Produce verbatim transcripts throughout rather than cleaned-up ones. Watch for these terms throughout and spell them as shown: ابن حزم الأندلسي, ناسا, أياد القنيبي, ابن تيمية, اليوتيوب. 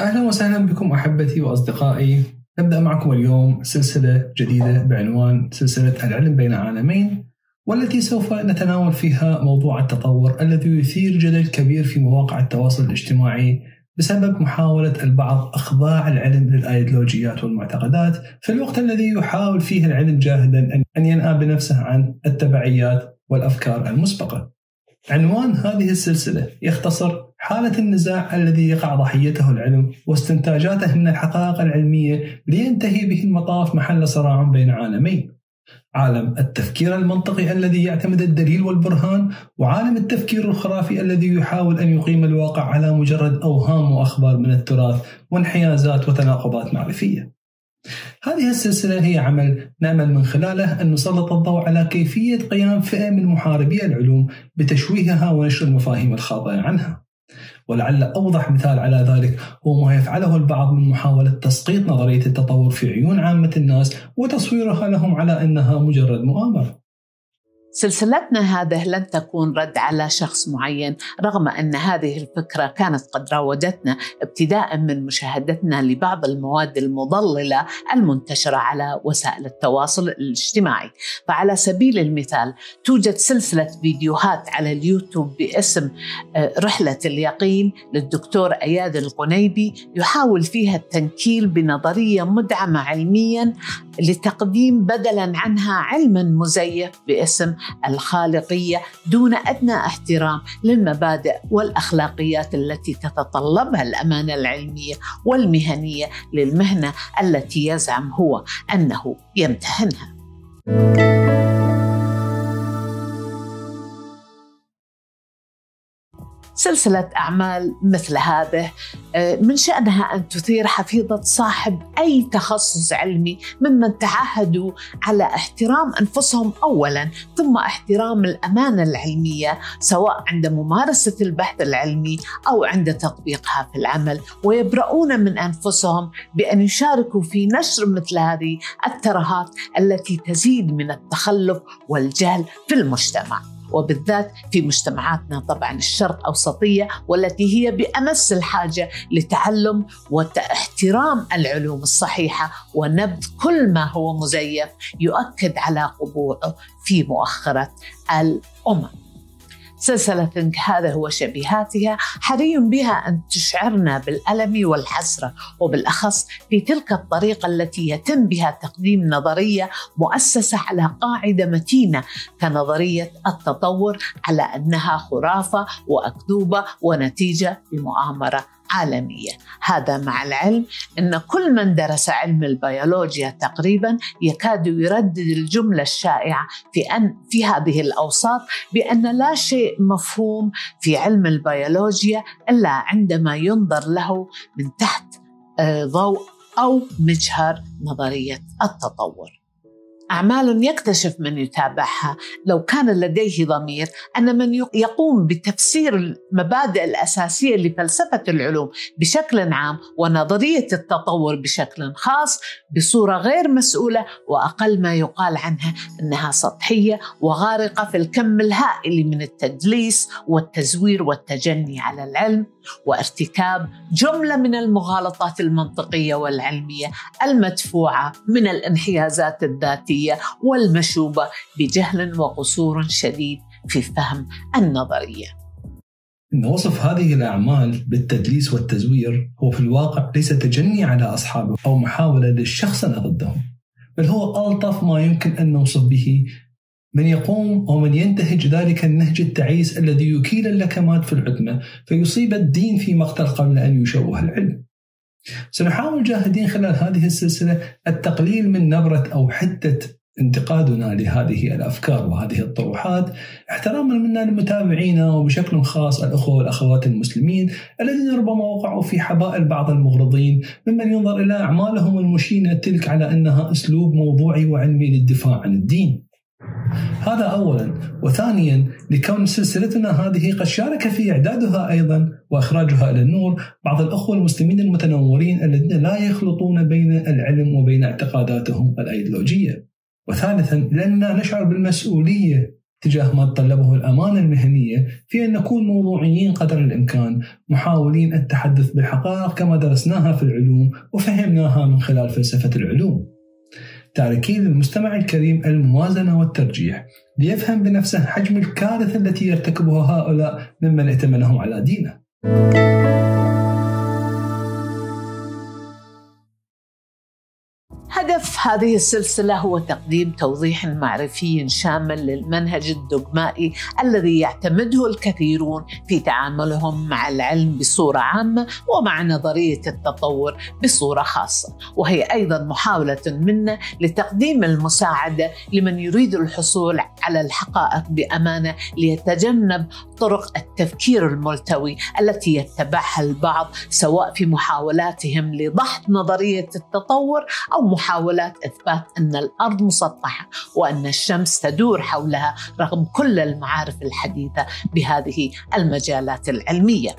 أهلا وسهلا بكم أحبتي وأصدقائي. نبدأ معكم اليوم سلسلة جديدة بعنوان سلسلة العلم بين عالمين، والتي سوف نتناول فيها موضوع التطور الذي يثير جدل كبير في مواقع التواصل الاجتماعي بسبب محاولة البعض أخضاع العلم للأيديولوجيات والمعتقدات في الوقت الذي يحاول فيه العلم جاهدا أن ينأى بنفسه عن التبعيات والأفكار المسبقة. عنوان هذه السلسلة يختصر حالة النزاع الذي يقع ضحيته العلم واستنتاجاته من الحقائق العلمية لينتهي به المطاف محل صراع بين عالمين: عالم التفكير المنطقي الذي يعتمد الدليل والبرهان، وعالم التفكير الخرافي الذي يحاول أن يقيم الواقع على مجرد أوهام وأخبار من التراث وانحيازات وتناقضات معرفية. هذه السلسلة هي عمل نأمل من خلاله أن نسلط الضوء على كيفية قيام فئة من محاربي العلوم بتشويهها ونشر المفاهيم الخاطئة عنها. ولعل أوضح مثال على ذلك هو ما يفعله البعض من محاولة تسقيط نظرية التطور في عيون عامة الناس وتصويرها لهم على أنها مجرد مؤامرة. سلسلتنا هذه لن تكون رد على شخص معين، رغم أن هذه الفكرة كانت قد راودتنا ابتداء من مشاهدتنا لبعض المواد المضللة المنتشرة على وسائل التواصل الاجتماعي. فعلى سبيل المثال توجد سلسلة فيديوهات على اليوتيوب باسم رحلة اليقين للدكتور أياد القنيبي يحاول فيها التنكيل بنظرية مدعمة علميا لتقديم بدلا عنها علما مزيف باسم الخالقية دون أدنى احترام للمبادئ والأخلاقيات التي تتطلبها الأمانة العلمية والمهنية للمهنة التي يزعم هو أنه يمتهنها. سلسلة أعمال مثل هذه من شأنها أن تثير حفيظة صاحب أي تخصص علمي ممن تعاهدوا على احترام أنفسهم أولاً، ثم احترام الأمانة العلمية سواء عند ممارسة البحث العلمي أو عند تطبيقها في العمل، ويبرؤون من أنفسهم بأن يشاركوا في نشر مثل هذه الترهات التي تزيد من التخلف والجهل في المجتمع، وبالذات في مجتمعاتنا طبعا الشرق أوسطية، والتي هي بأمس الحاجة لتعلم واحترام العلوم الصحيحة ونبذ كل ما هو مزيف يؤكد على قبوعه في مؤخرة الأمم. سلسلة هذا هو شبيهاتها حري بها أن تشعرنا بالألم والحسرة، وبالأخص في تلك الطريقة التي يتم بها تقديم نظرية مؤسسة على قاعدة متينة كنظرية التطور على أنها خرافة وأكذوبة ونتيجة لمؤامرة عالمية. هذا مع العلم أن كل من درس علم البيولوجيا تقريبا يكاد يردد الجملة الشائعة في أن في هذه الأوساط بأن لا شيء مفهوم في علم البيولوجيا إلا عندما ينظر له من تحت ضوء أو مجهر نظرية التطور. أعمال يكتشف من يتابعها لو كان لديه ضمير أن من يقوم بتفسير المبادئ الأساسية لفلسفة العلوم بشكل عام ونظرية التطور بشكل خاص بصورة غير مسؤولة، وأقل ما يقال عنها أنها سطحية وغارقة في الكم الهائل من التدليس والتزوير والتجني على العلم، وارتكاب جملة من المغالطات المنطقية والعلمية المدفوعة من الانحيازات الذاتية والمشوبة بجهل وقصور شديد في فهم النظرية. إن وصف هذه الأعمال بالتدليس والتزوير هو في الواقع ليس تجني على أصحابه أو محاولة للشخصنة ضدهم، بل هو ألطف ما يمكن أن نوصف به من يقوم أو من ينتهج ذلك النهج التعيس الذي يكيل اللكمات في العتمة فيصيب الدين في مقتل قبل أن يشوه العلم. سنحاول جاهدين خلال هذه السلسلة التقليل من نبرة أو حدة انتقادنا لهذه الأفكار وهذه الطروحات، احتراما منا لمتابعينا وبشكل خاص الأخوة والأخوات المسلمين الذين ربما وقعوا في حبائل بعض المغرضين ممن ينظر إلى أعمالهم المشينة تلك على أنها أسلوب موضوعي وعلمي للدفاع عن الدين. هذا أولا، وثانيا لكون سلسلتنا هذه قد شارك في إعدادها أيضا وإخراجها إلى النور بعض الأخوة المسلمين المتنورين الذين لا يخلطون بين العلم وبين اعتقاداتهم الأيديولوجية، وثالثا لأننا نشعر بالمسؤولية تجاه ما تطلبه الأمانة المهنية في أن نكون موضوعيين قدر الإمكان، محاولين التحدث بالحقائق كما درسناها في العلوم وفهمناها من خلال فلسفة العلوم، تاركين للمستمع الكريم الموازنة والترجيح ليفهم بنفسه حجم الكارثة التي يرتكبها هؤلاء ممن ائتمنهم على دينه. هدف هذه السلسلة هو تقديم توضيح معرفي شامل للمنهج الدوغمائي الذي يعتمده الكثيرون في تعاملهم مع العلم بصورة عامة ومع نظرية التطور بصورة خاصة، وهي أيضا محاولة منا لتقديم المساعدة لمن يريد الحصول على الحقائق بأمانة ليتجنب طرق التفكير الملتوي التي يتبعها البعض سواء في محاولاتهم لضحك نظرية التطور أو محاولات إثبات أن الأرض مسطحة وأن الشمس تدور حولها رغم كل المعارف الحديثة بهذه المجالات العلمية.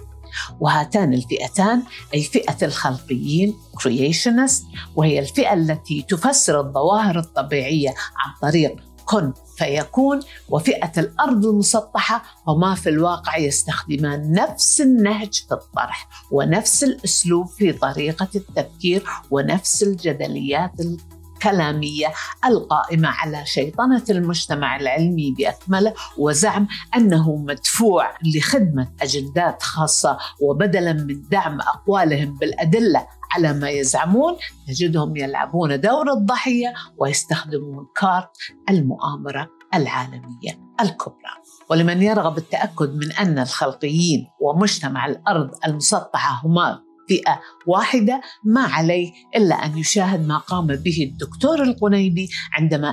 وهاتان الفئتان، أي فئة الخلقيين creationists، وهي الفئة التي تفسر الظواهر الطبيعية عن طريق كن فيكون، وفئة الأرض المسطحة، وما في الواقع يستخدمان نفس النهج في الطرح ونفس الأسلوب في طريقة التفكير ونفس الجدليات الكلامية القائمة على شيطنة المجتمع العلمي بأكمله وزعم أنه مدفوع لخدمة أجندات خاصة، وبدلا من دعم أقوالهم بالأدلة على ما يزعمون نجدهم يلعبون دور الضحية ويستخدمون كارت المؤامرة العالمية الكبرى. ولمن يرغب التأكد من أن الخلقيين ومجتمع الأرض المسطحة هما فئة واحدة، ما عليه إلا أن يشاهد ما قام به الدكتور القنيبي عندما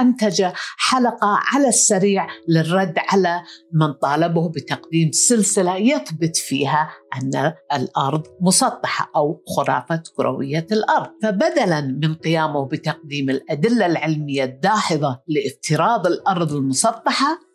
أنتج حلقة على السريع للرد على من طالبه بتقديم سلسلة يثبت فيها أن الأرض مسطحة أو خرافة كروية الأرض. فبدلا من قيامه بتقديم الأدلة العلمية الداحضة لافتراض الأرض المسطحة،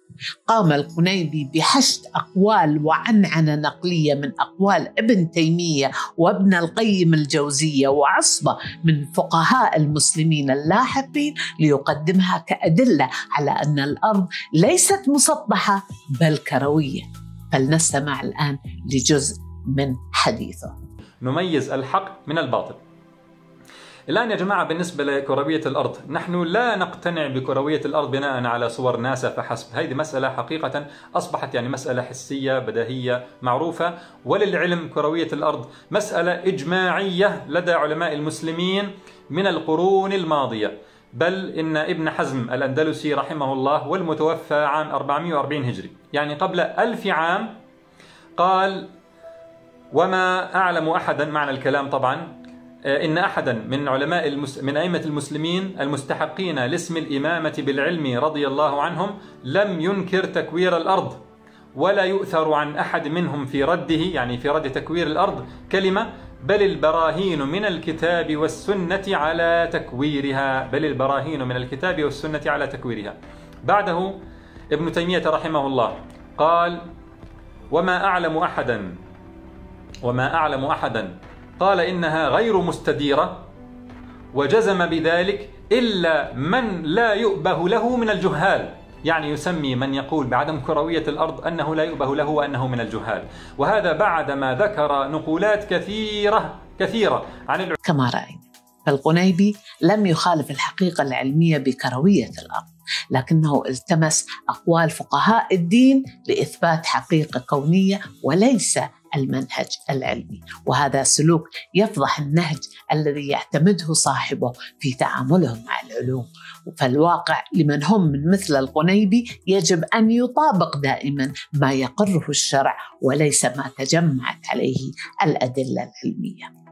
قام القنيبي بحشد أقوال وعنعنة نقلية من أقوال ابن تيمية وابن القيم الجوزية وعصبة من فقهاء المسلمين اللاحقين ليقدمها كأدلة على أن الأرض ليست مسطحة بل كروية. فلنستمع الآن لجزء من حديثه. نميز الحق من الباطل. الآن يا جماعة، بالنسبة لكروية الأرض، نحن لا نقتنع بكروية الأرض بناء على صور ناسا فحسب. هذه مسألة حقيقة أصبحت يعني مسألة حسية بديهية معروفة، وللعلم كروية الأرض مسألة إجماعية لدى علماء المسلمين من القرون الماضية، بل إن ابن حزم الأندلسي رحمه الله والمتوفى عام أربعمائة وأربعين هجري، يعني قبل ألف عام، قال: وما أعلم أحدا، معنى الكلام طبعا، إن أحدا من علماء المس... من أئمة المسلمين المستحقين لاسم الإمامة بالعلم رضي الله عنهم لم ينكر تكوير الأرض، ولا يؤثر عن أحد منهم في رده، يعني في رد تكوير الأرض، كلمة، بل البراهين من الكتاب والسنة على تكويرها، بل البراهين من الكتاب والسنة على تكويرها. بعده ابن تيمية رحمه الله قال: وما أعلم أحدا وما أعلم أحدا قال إنها غير مستديرة، وجزم بذلك إلا من لا يؤبه له من الجهال، يعني يسمي من يقول بعدم كروية الأرض أنه لا يؤبه له وأنه من الجهال. وهذا بعدما ذكر نقولات كثيرة كثيرة عن العلم. كما رأينا، فالقنيبي لم يخالف الحقيقة العلمية بكروية الأرض، لكنه التمس أقوال فقهاء الدين لإثبات حقيقة كونية وليس المنهج العلمي، وهذا سلوك يفضح النهج الذي يعتمده صاحبه في تعامله مع العلوم. فالواقع لمن هم من مثل القنيبي يجب أن يطابق دائما ما يقره الشرع وليس ما تجمعت عليه الأدلة العلمية.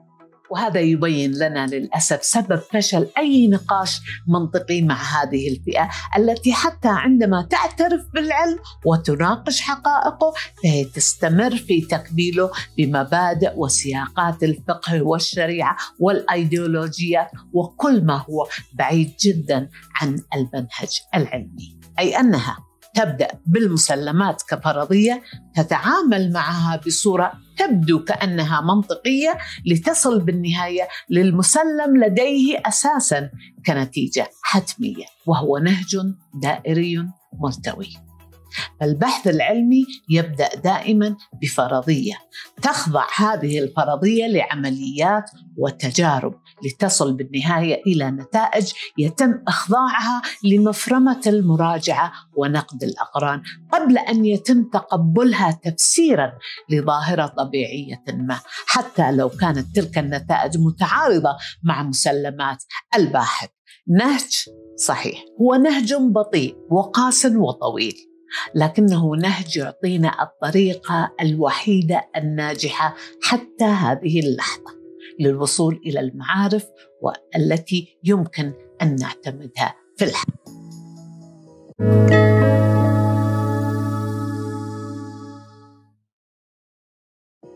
وهذا يبين لنا للأسف سبب فشل أي نقاش منطقي مع هذه الفئة التي حتى عندما تعترف بالعلم وتناقش حقائقه فهي تستمر في تقبيله بمبادئ وسياقات الفقه والشريعة والأيديولوجيات وكل ما هو بعيد جدا عن المنهج العلمي، أي أنها تبدأ بالمسلمات كفرضية، تتعامل معها بصورة تبدو كأنها منطقية لتصل بالنهاية للمسلم لديه أساساً كنتيجة حتمية، وهو نهج دائري ملتوي. البحث العلمي يبدأ دائما بفرضية، تخضع هذه الفرضية لعمليات وتجارب لتصل بالنهاية إلى نتائج يتم إخضاعها لمفرمة المراجعة ونقد الأقران قبل أن يتم تقبلها تفسيرا لظاهرة طبيعية ما، حتى لو كانت تلك النتائج متعارضة مع مسلمات الباحث. نهج صحيح هو نهج بطيء وقاس وطويل، لكنه نهج يعطينا الطريقة الوحيدة الناجحة حتى هذه اللحظة للوصول إلى المعارف والتي يمكن أن نعتمدها في الحياة.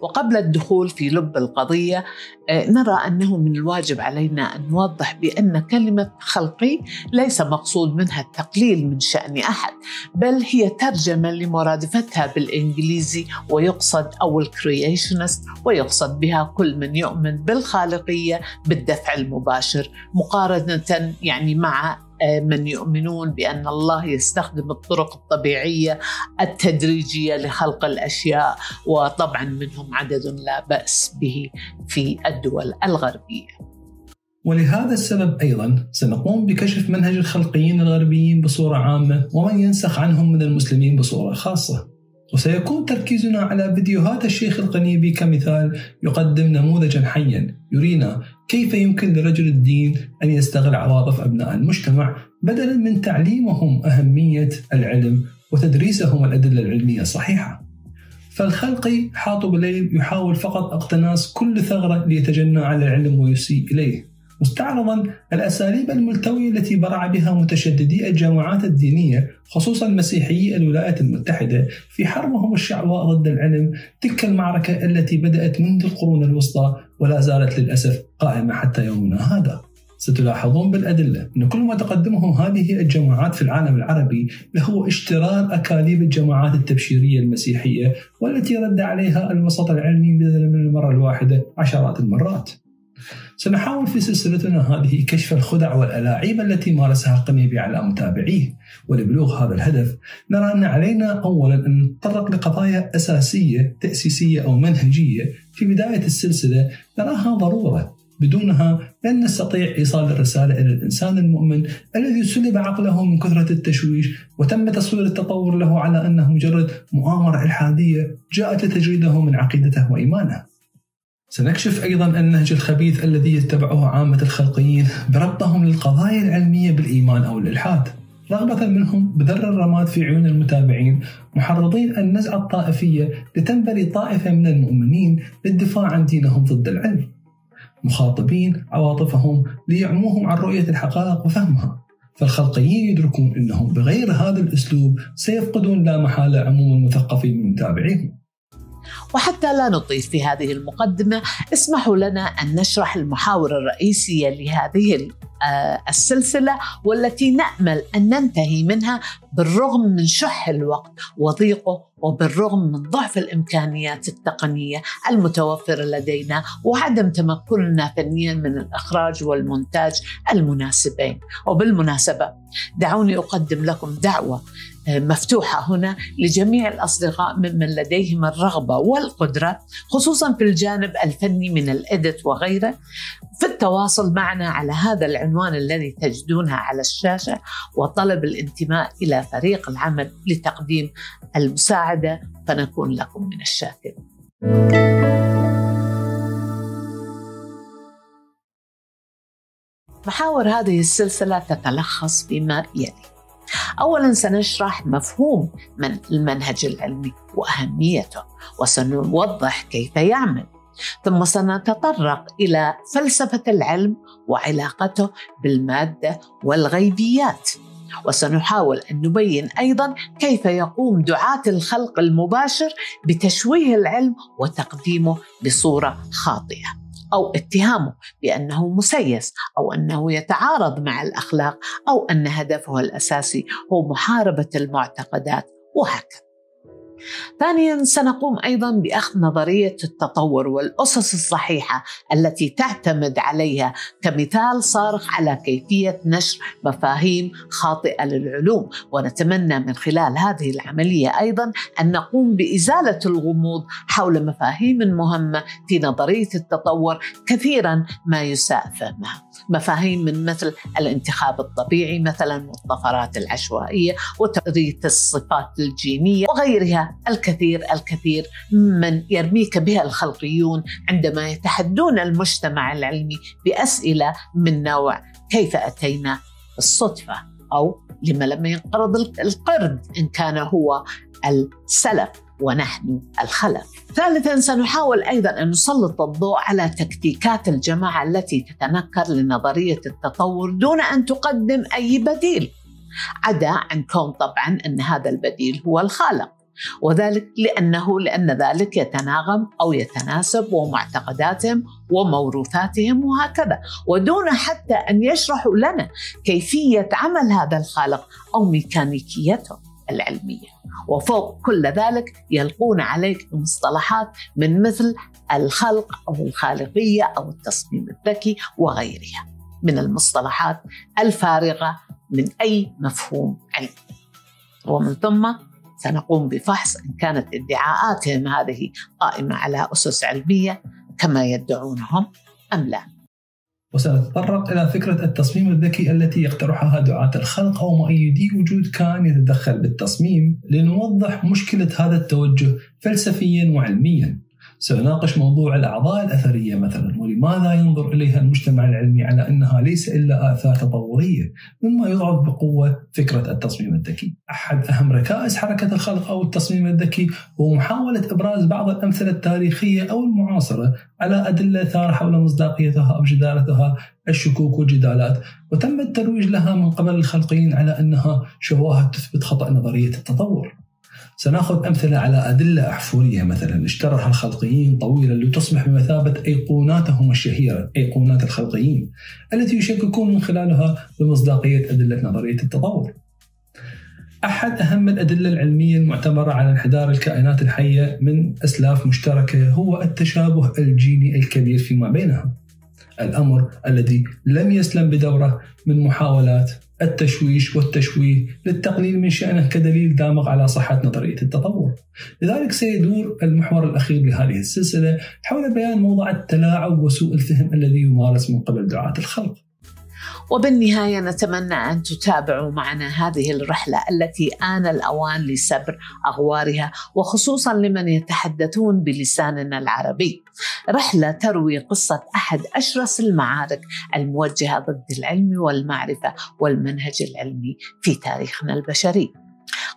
وقبل الدخول في لب القضية نرى أنه من الواجب علينا أن نوضح بأن كلمة خلقي ليس مقصود منها التقليل من شأن أحد، بل هي ترجمة لمرادفتها بالإنجليزي، ويقصد أو الكرييشنست، ويقصد بها كل من يؤمن بالخالقية بالدفع المباشر، مقارنة يعني مع من يؤمنون بأن الله يستخدم الطرق الطبيعية التدريجية لخلق الأشياء، وطبعا منهم عدد لا بأس به في الدول الغربية. ولهذا السبب أيضا سنقوم بكشف منهج الخلقيين الغربيين بصورة عامة ومن ينسخ عنهم من المسلمين بصورة خاصة، وسيكون تركيزنا على فيديوهات الشيخ القنيبي كمثال يقدم نموذجا حيا يرينا كيف يمكن لرجل الدين أن يستغل عواطف أبناء المجتمع بدلا من تعليمهم أهمية العلم وتدريسهم الأدلة العلمية الصحيحة. فالخلقي حاطب الليل يحاول فقط اقتناص كل ثغرة ليتجنى على العلم ويسيء إليه، مستعرضا الأساليب الملتوية التي برع بها متشددي الجماعات الدينية خصوصا مسيحيي الولايات المتحدة في حربهم الشعواء ضد العلم، تلك المعركة التي بدأت منذ القرون الوسطى ولا زالت للأسف قائمة حتى يومنا هذا. ستلاحظون بالأدلة أن كل ما تقدمه هذه الجماعات في العالم العربي لهو اشترار أكاذيب الجماعات التبشيرية المسيحية، والتي رد عليها الوسط العلمي بدلا من المرة الواحدة عشرات المرات. سنحاول في سلسلتنا هذه كشف الخدع والألاعيب التي مارسها القنيبي على متابعيه، ولبلوغ هذا الهدف نرى أن علينا أولا أن نتطرق لقضايا أساسية تأسيسية أو منهجية في بداية السلسلة نراها ضرورة، بدونها لن نستطيع إيصال الرسالة إلى الإنسان المؤمن الذي سلب عقله من كثرة التشويش وتم تصوير التطور له على أنه مجرد مؤامرة إلحادية جاءت لتجريده من عقيدته وإيمانه. سنكشف أيضاً النهج الخبيث الذي يتبعه عامة الخلقيين بربطهم للقضايا العلمية بالإيمان أو الإلحاد، رغبة منهم بذر الرماد في عيون المتابعين، محرضين النزعة الطائفية لتنبري طائفة من المؤمنين للدفاع عن دينهم ضد العلم، مخاطبين عواطفهم ليعموهم عن رؤية الحقائق وفهمها. فالخلقيين يدركون أنهم بغير هذا الأسلوب سيفقدون لا محالة عموم المثقفين من متابعيهم. وحتى لا نطيل في هذه المقدمة، اسمحوا لنا أن نشرح المحاور الرئيسية لهذه السلسلة، والتي نأمل أن ننتهي منها بالرغم من شح الوقت وضيقه، وبالرغم من ضعف الإمكانيات التقنية المتوفرة لدينا وعدم تمكننا فنيا من الإخراج والمونتاج المناسبين. وبالمناسبة دعوني أقدم لكم دعوة مفتوحة هنا لجميع الأصدقاء ممن لديهم الرغبة والقدرة، خصوصا في الجانب الفني من الإدت وغيره، في التواصل معنا على هذا العنوان الذي تجدونها على الشاشة، وطلب الانتماء إلى فريق العمل لتقديم المساعدة، فنكون لكم من الشاكرين. محاور هذه السلسلة تتلخص فيما يلي: أولاً سنشرح مفهوم من المنهج العلمي وأهميته، وسنوضح كيف يعمل، ثم سنتطرق إلى فلسفة العلم وعلاقته بالمادة والغيبيات، وسنحاول أن نبين أيضاً كيف يقوم دعاة الخلق المباشر بتشويه العلم وتقديمه بصورة خاطئة، أو اتهامه بأنه مسيس، أو أنه يتعارض مع الأخلاق، أو أن هدفه الأساسي هو محاربة المعتقدات وهكذا. ثانيا سنقوم أيضا بأخذ نظرية التطور والأسس الصحيحة التي تعتمد عليها كمثال صارخ على كيفية نشر مفاهيم خاطئة للعلوم، ونتمنى من خلال هذه العملية أيضا أن نقوم بإزالة الغموض حول مفاهيم مهمة في نظرية التطور كثيرا ما يساء فهمها، مفاهيم من مثل الانتخاب الطبيعي مثلا والطفرات العشوائية وتوريث الصفات الجينية وغيرها الكثير الكثير ممن يرميك بها الخلقيون عندما يتحدون المجتمع العلمي بأسئلة من نوع كيف أتينا الصدفة أو لما لم ينقرض القرد إن كان هو السلف ونحن الخلف. ثالثا سنحاول أيضا أن نسلط الضوء على تكتيكات الجماعة التي تتنكر لنظرية التطور دون أن تقدم أي بديل، عدا عن كون طبعا أن هذا البديل هو الخالق، وذلك لأنه لأن ذلك يتناغم أو يتناسب ومعتقداتهم وموروثاتهم وهكذا، ودون حتى أن يشرحوا لنا كيفية عمل هذا الخالق أو ميكانيكيته العلمية. وفوق كل ذلك يلقون عليك مصطلحات من مثل الخلق أو الخالقية أو التصميم الذكي وغيرها من المصطلحات الفارغة من أي مفهوم علمي، ومن ثم سنقوم بفحص إن كانت ادعاءاتهم هذه قائمة على أسس علمية كما يدعونهم أم لا. وسنتطرق إلى فكرة التصميم الذكي التي يقترحها دعاة الخلق أو مؤيدي وجود كان يتدخل بالتصميم لنوضح مشكلة هذا التوجه فلسفياً وعلمياً. سنناقش موضوع الأعضاء الأثرية مثلاً ولماذا ينظر إليها المجتمع العلمي على أنها ليس إلا آثار تطورية، مما يضعف بقوة فكرة التصميم الذكي. أحد أهم ركائز حركة الخلق أو التصميم الذكي هو محاولة إبراز بعض الأمثلة التاريخية أو المعاصرة على أدلة ثار حول مصداقيتها أو جدارتها الشكوك والجدالات، وتم الترويج لها من قبل الخلقيين على أنها شواهد تثبت خطأ نظرية التطور. سنأخذ أمثلة على أدلة أحفورية مثلا اشترها الخلقيين طويلا لتصبح بمثابة أيقوناتهم الشهيرة، أيقونات الخلقيين التي يشككون من خلالها بمصداقية أدلة نظرية التطور. أحد أهم الأدلة العلمية المعتبرة على انحدار الكائنات الحية من أسلاف مشتركة هو التشابه الجيني الكبير فيما بينها، الأمر الذي لم يسلم بدوره من محاولات التشويش والتشويه للتقليل من شأنه كدليل دامغ على صحة نظرية التطور. لذلك سيدور المحور الأخير لهذه السلسلة حول بيان موضوع التلاعب وسوء الفهم الذي يمارس من قبل دعاة الخلق. وبالنهاية نتمنى أن تتابعوا معنا هذه الرحلة التي آن الأوان لسبر أغوارها، وخصوصا لمن يتحدثون بلساننا العربي، رحلة تروي قصة أحد أشرس المعارك الموجهة ضد العلم والمعرفة والمنهج العلمي في تاريخنا البشري.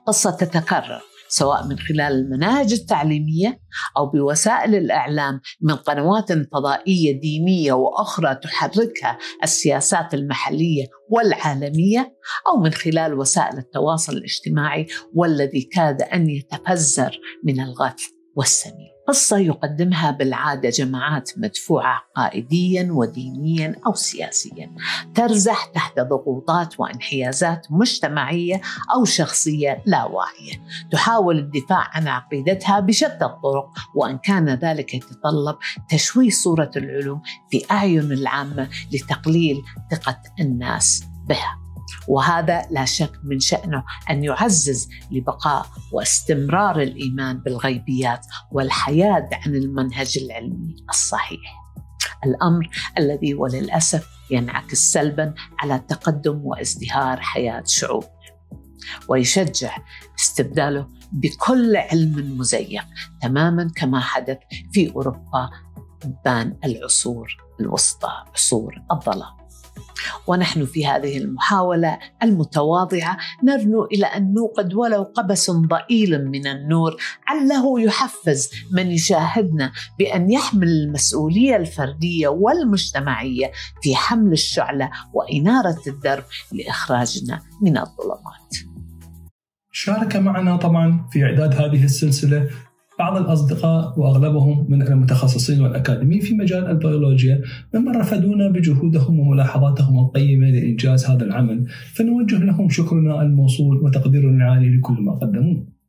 قصة تتكرر سواء من خلال المناهج التعليمية أو بوسائل الإعلام من قنوات فضائية دينية وأخرى تحركها السياسات المحلية والعالمية، أو من خلال وسائل التواصل الاجتماعي والذي كاد أن يتفجر من الغث والسمين. قصة يقدمها بالعادة جماعات مدفوعة قائديا ودينيا أو سياسيا، ترزح تحت ضغوطات وانحيازات مجتمعية أو شخصية لا واعية، تحاول الدفاع عن عقيدتها بشتى الطرق، وأن كان ذلك يتطلب تشويه صورة العلوم في أعين العامة لتقليل ثقة الناس بها، وهذا لا شك من شأنه أن يعزز لبقاء واستمرار الإيمان بالغيبيات والحياد عن المنهج العلمي الصحيح، الأمر الذي وللأسف ينعكس سلباً على تقدم وازدهار حياة شعوبنا، ويشجع استبداله بكل علم مزيف تماماً كما حدث في أوروبا بان العصور الوسطى، عصور الظلام. ونحن في هذه المحاولة المتواضعة نرنو إلى أن نوقد ولو قبس ضئيل من النور، علّه يحفز من يشاهدنا بأن يحمل المسؤولية الفردية والمجتمعية في حمل الشعلة وإنارة الدرب لإخراجنا من الظلمات. شارك معنا طبعا في إعداد هذه السلسلة بعض الأصدقاء وأغلبهم من المتخصصين والأكاديميين في مجال البيولوجيا، ممن رفدونا بجهودهم وملاحظاتهم القيمة لإنجاز هذا العمل، فنوجه لهم شكرنا الموصول وتقديرنا العالي لكل ما قدموه.